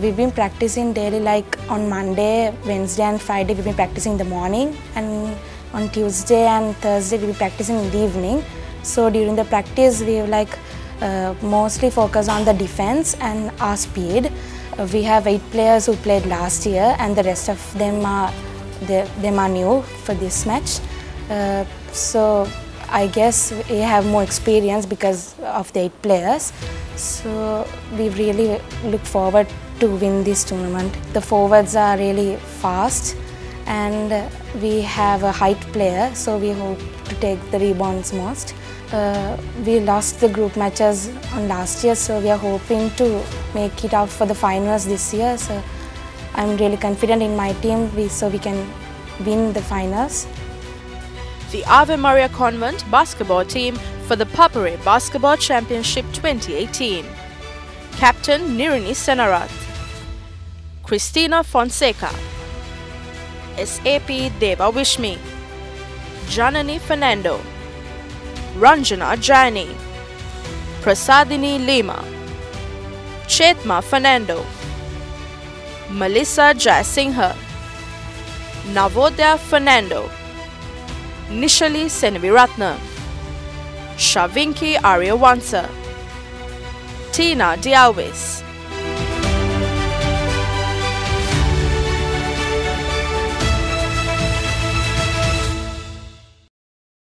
We've been practicing daily, like on Monday, Wednesday and Friday we've been practicing in the morning, and on Tuesday and Thursday we've been practicing in the evening. So during the practice we've like mostly focused on the defense and our speed. We have 8 players who played last year and the rest of them are new for this match. So I guess we have more experience because of the 8 players. So we really look forward to win this tournament. The forwards are really fast and we have a height player, so we hope to take the rebounds most. We lost the group matches on last year, so we are hoping to make it out for the finals this year. So I'm really confident in my team, so we can win the finals. The Ave Maria Convent basketball team for the Paparee Basketball Championship 2018. Captain Nirini Senarat, Cristina Fonseca, SAP Deva Vishmi, Janani Fernando, Ranjana Jayani, Prasadini Lima, Chetma Fernando, Melissa Jayasinghe, Navodaya Fernando, Nishali Senviratna, Shavinki Ariawansa, Tina Diawis,